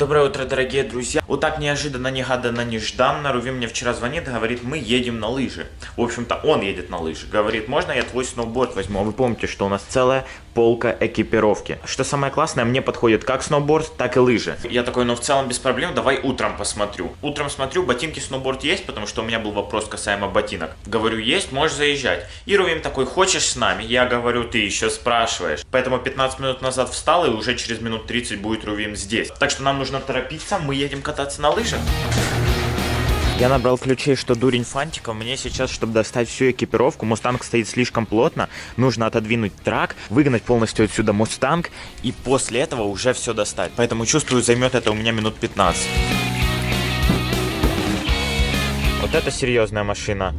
Доброе утро, дорогие друзья. Вот так неожиданно, негаданно, нежданно. Руви мне вчера звонит и говорит, мы едем на лыжи. В общем-то, он едет на лыжи. Говорит, можно я твой сноуборд возьму? А вы помните, что у нас целая полка экипировки. Что самое классное, мне подходит как сноуборд, так и лыжи. Я такой, ну в целом без проблем, давай утром посмотрю. Утром смотрю, ботинки сноуборд есть, потому что у меня был вопрос касаемо ботинок. Говорю, есть, можешь заезжать. И Рувим такой, хочешь с нами? Я говорю, ты еще спрашиваешь. Поэтому 15 минут назад встал, и уже через минут 30 будет Рувим здесь. Так что нам нужно торопиться, мы едем кататься на лыжах. Я набрал ключей, что дурень, фантиком. Мне сейчас, чтобы достать всю экипировку, мустанг стоит слишком плотно, нужно отодвинуть трак, выгнать полностью отсюда мустанг и после этого уже все достать. Поэтому чувствую, займет это у меня минут 15. Вот это серьезная машина.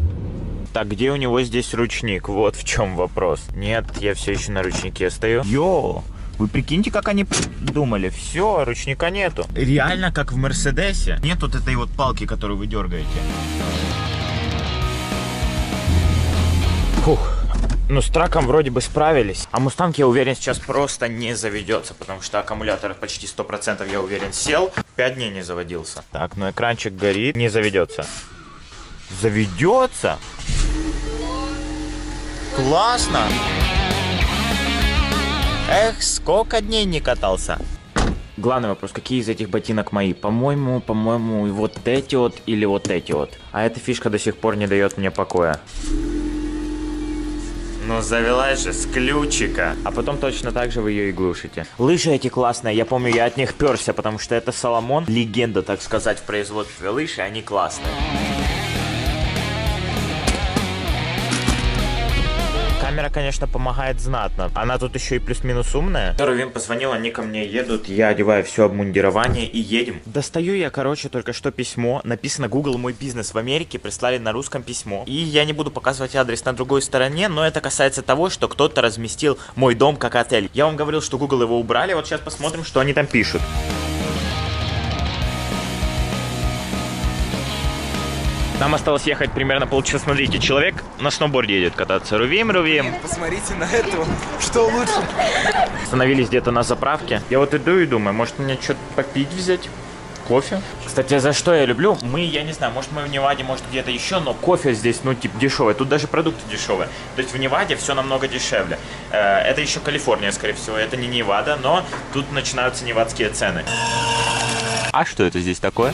Так, где у него здесь ручник? Вот в чем вопрос. Нет, я все еще на ручнике стою. Йоу! Вы прикиньте, как они думали. Все, ручника нету. Реально, как в Мерседесе. Нет вот этой вот палки, которую вы дергаете. Фух. Ну, с траком вроде бы справились. А мустанг, я уверен, сейчас просто не заведется, потому что аккумулятор почти 100%, я уверен, сел. 5 дней не заводился. Так, ну экранчик горит. Не заведется. Заведется? Классно! Эх, сколько дней не катался. Главный вопрос, какие из этих ботинок мои? По-моему, вот эти вот или вот эти вот. А эта фишка до сих пор не дает мне покоя. Ну завелась же с ключика. А потом точно так же вы ее и глушите. Лыжи эти классные, я помню, я от них перся, потому что это Соломон. Легенда, так сказать, в производстве лыж, и они классные. Камера, конечно, помогает знатно. Она тут еще и плюс-минус умная. Рувим позвонил, они ко мне едут. Я одеваю все обмундирование и едем. Достаю я, короче, только что письмо. Написано Google «Мой бизнес в Америке». Прислали на русском письмо. И я не буду показывать адрес на другой стороне, но это касается того, что кто-то разместил мой дом как отель. Я вам говорил, что Google его убрали. Вот сейчас посмотрим, что они там пишут. Нам осталось ехать примерно полчаса. Смотрите, человек на сноуборде едет кататься. Рувим. Посмотрите на это. Что лучше? Остановились где-то на заправке. Я вот иду и думаю, может мне что-то попить взять? Кофе. Кстати, за что я люблю? Я не знаю, может мы в Неваде, может где-то еще, но кофе здесь, ну, типа дешевый. Тут даже продукты дешевые. То есть в Неваде все намного дешевле. Это еще Калифорния, скорее всего. Это не Невада, но тут начинаются невадские цены. А что это здесь такое?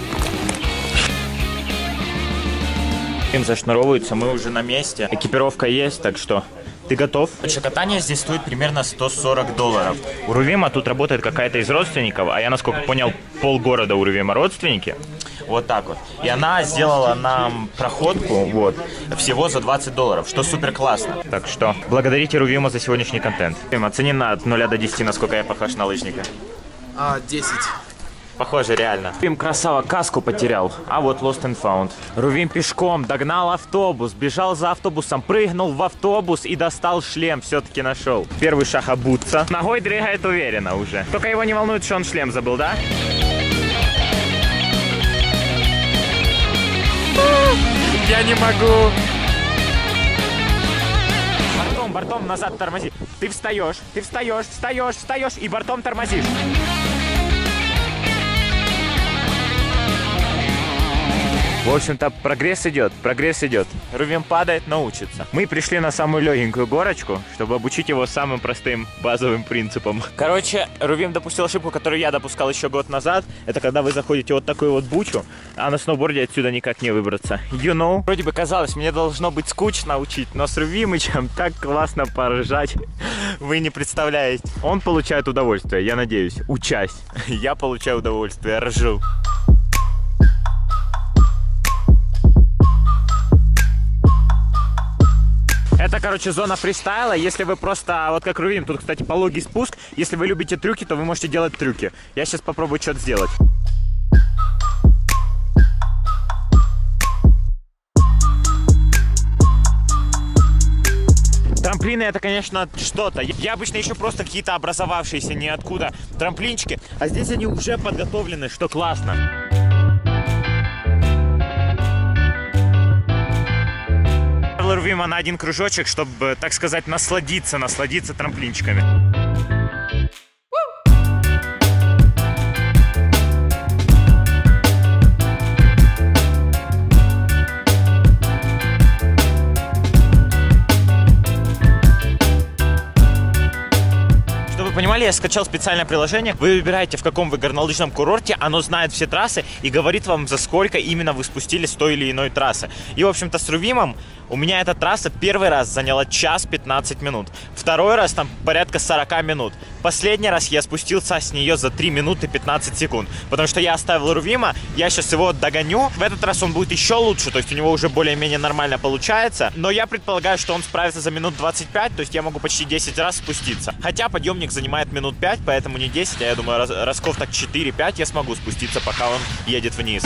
Им зашнуровываются, мы уже на месте. Экипировка есть, так что ты готов? Катание здесь стоит примерно $140. У Рувима тут работает какая-то из родственников, а я, насколько понял, полгорода у Рувима родственники. Вот так вот. И она сделала нам проходку, вот, всего за $20, что супер классно. Так что благодарите Рувима за сегодняшний контент. Оцени от 0 до 10, насколько я похож на лыжника. 10. Похоже, реально. Рувим, красава, каску потерял. А вот Lost and Found. Рувим пешком догнал автобус, бежал за автобусом, прыгнул в автобус и достал шлем. Все-таки нашел. Первый шаг обуться. Ногой дрыгает уверенно уже. Только его не волнует, что он шлем забыл, да? Я не могу. Бортом назад тормози. Ты встаешь и бортом тормозишь. В общем-то, прогресс идет. Рувим падает, но учится. Мы пришли на самую легенькую горочку, чтобы обучить его самым простым базовым принципам. Короче, Рувим допустил ошибку, которую я допускал еще год назад. Это когда вы заходите вот такую вот бучу, а на сноуборде отсюда никак не выбраться. You know? Вроде бы казалось, мне должно быть скучно учить, но с Рувимычем так классно поржать. Вы не представляете. Он получает удовольствие, я надеюсь. Учась. Я получаю удовольствие, ржу. Это, короче, зона фристайла, если вы просто, вот как Рувим, тут, кстати, пологий спуск, если вы любите трюки, то вы можете делать трюки. Я сейчас попробую что-то сделать. Трамплины — это, конечно, что-то. Я обычно еще просто какие-то образовавшиеся ниоткуда трамплинчики, а здесь они уже подготовлены, что классно. Рувима на один кружочек, чтобы, так сказать, насладиться трамплинчиками. понимали, я скачал специальное приложение. Вы выбираете, в каком вы горнолыжном курорте. Оно знает все трассы и говорит вам, за сколько именно вы спустились с той или иной трассы. И, в общем-то, с Рувимом у меня эта трасса первый раз заняла час 15 минут. Второй раз там порядка 40 минут. Последний раз я спустился с нее за 3 минуты 15 секунд. Потому что я оставил Рувима, я сейчас его догоню. В этот раз он будет еще лучше, то есть у него уже более-менее нормально получается. Но я предполагаю, что он справится за минут 25, то есть я могу почти 10 раз спуститься. Хотя подъемник занимает минут 5, поэтому не 10, а я думаю, разков так 4-5 я смогу спуститься, пока он едет вниз.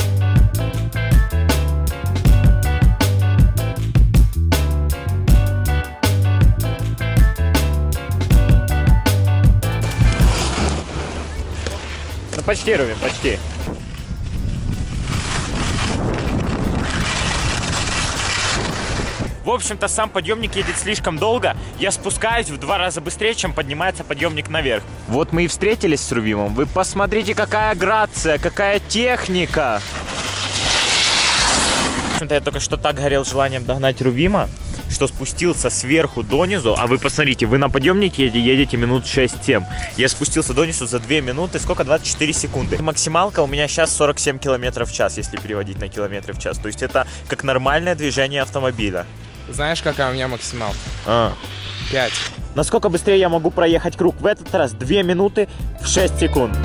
Почти, Рувим, почти. В общем-то, сам подъемник едет слишком долго. Я спускаюсь в 2 раза быстрее, чем поднимается подъемник наверх. Вот мы и встретились с Рувимом. Вы посмотрите, какая грация, какая техника. В общем-то, я только что так горел желанием догнать Рувима, что спустился сверху донизу, а вы посмотрите, вы на подъемнике едете минут 6-7. Я спустился донизу за 2 минуты, сколько? 24 секунды. Максималка у меня сейчас 47 км в час, если переводить на километры в час. То есть это как нормальное движение автомобиля. Знаешь, какая у меня максималка? 5. Насколько быстрее я могу проехать круг? В этот раз 2 минуты в 6 секунд.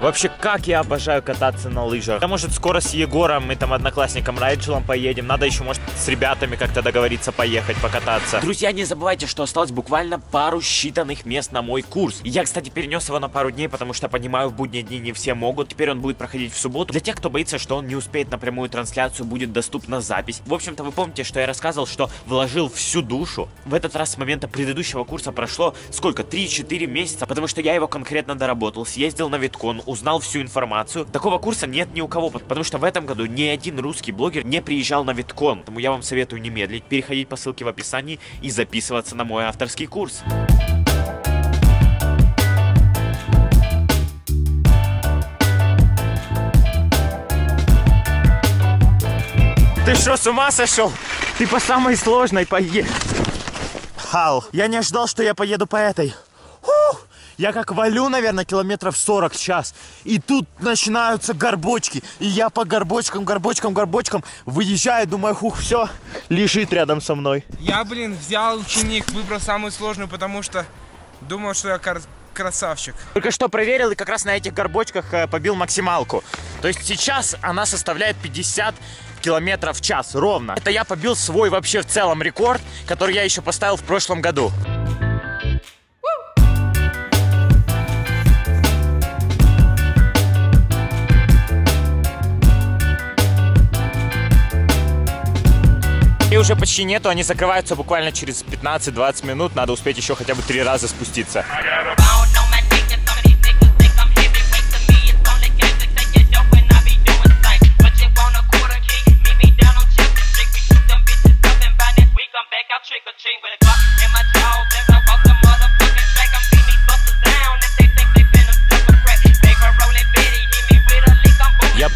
Вообще, как я обожаю кататься на лыжах. Да, может, скоро с Егором, мы там одноклассником Райджелом поедем. Надо еще, может, с ребятами как-то договориться поехать, покататься. Друзья, не забывайте, что осталось буквально пару считанных мест на мой курс. Я, кстати, перенес его на пару дней, потому что, понимаю, в будние дни не все могут. Теперь он будет проходить в субботу. Для тех, кто боится, что он не успеет на прямую трансляцию, будет доступна запись. В общем-то, вы помните, что я рассказывал, что вложил всю душу. В этот раз с момента предыдущего курса прошло сколько? 3-4 месяца, потому что я его конкретно доработал. Съездил на Виткон, узнал всю информацию. Такого курса нет ни у кого, потому что в этом году ни один русский блогер не приезжал на Виткон. Поэтому я вам советую не медлить, переходить по ссылке в описании и записываться на мой авторский курс. Ты что, с ума сошел? Ты по самой сложной поехал. Я не ожидал, что я поеду по этой. Я как валю, наверное, километров 40 в час. И тут начинаются горбочки. И я по горбочкам выезжаю, думаю, хух, все, лежит рядом со мной. Я, блин, взял ученик, выбрал самую сложную, потому что думал, что я красавчик. Только что проверил и как раз на этих горбочках побил максималку. То есть сейчас она составляет 50 километров в час ровно. Это я побил свой вообще в целом рекорд, который я еще поставил в прошлом году. Уже почти нету, они закрываются буквально через 15-20 минут, надо успеть еще хотя бы 3 раза спуститься.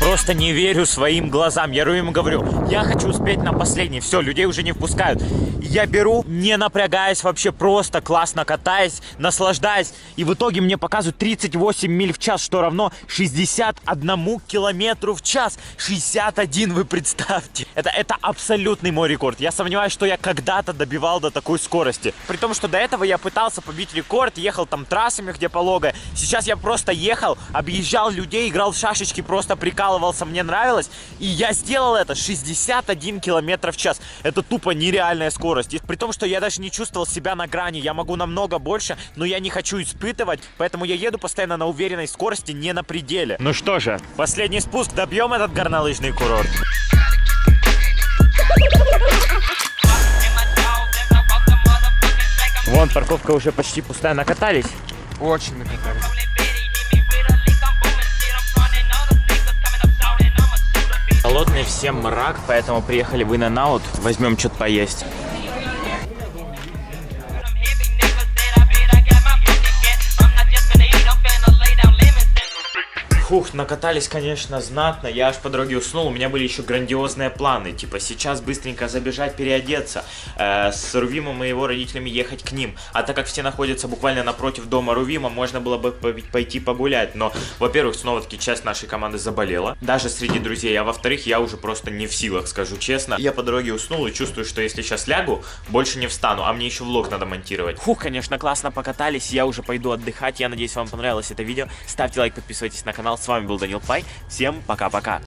Просто не верю своим глазам. Я Рувиму говорю, я хочу успеть на последний. Все, людей уже не впускают. Я беру, не напрягаясь вообще, просто классно катаясь, наслаждаясь. И в итоге мне показывают 38 миль в час, что равно 61 километру в час. 61, вы представьте. Это абсолютный мой рекорд. Я сомневаюсь, что я когда-то добивал до такой скорости. При том, что до этого я пытался побить рекорд, ехал там трассами, где пологая. Сейчас я просто ехал, объезжал людей, играл в шашечки, просто прикалывал. Мне нравилось, и я сделал это. 61 километр в час. Это тупо нереальная скорость. И при том, что я даже не чувствовал себя на грани. Я могу намного больше, но я не хочу испытывать. Поэтому я еду постоянно на уверенной скорости, не на пределе. Ну что же, последний спуск. Добьем этот горнолыжный курорт. Вон, парковка уже почти пустая. Накатались? Очень накатались. Холодный, всем мрак, поэтому приехали в Ин-Энд-Аут, возьмем что-то поесть. Фух, накатались, конечно, знатно. Я аж по дороге уснул. У меня были еще грандиозные планы. Типа сейчас быстренько забежать, переодеться. С Рувимом и его родителями ехать к ним. А так как все находятся буквально напротив дома Рувима, можно было бы пойти погулять. Но, во-первых, снова-таки часть нашей команды заболела. Даже среди друзей. А во-вторых, я уже просто не в силах, скажу честно. Я по дороге уснул и чувствую, что если сейчас лягу, больше не встану. А мне еще влог надо монтировать. Фух, конечно, классно покатались. Я уже пойду отдыхать. Я надеюсь, вам понравилось это видео. Ставьте лайк, подписывайтесь на канал. С вами был Данил Пай. Всем пока-пока.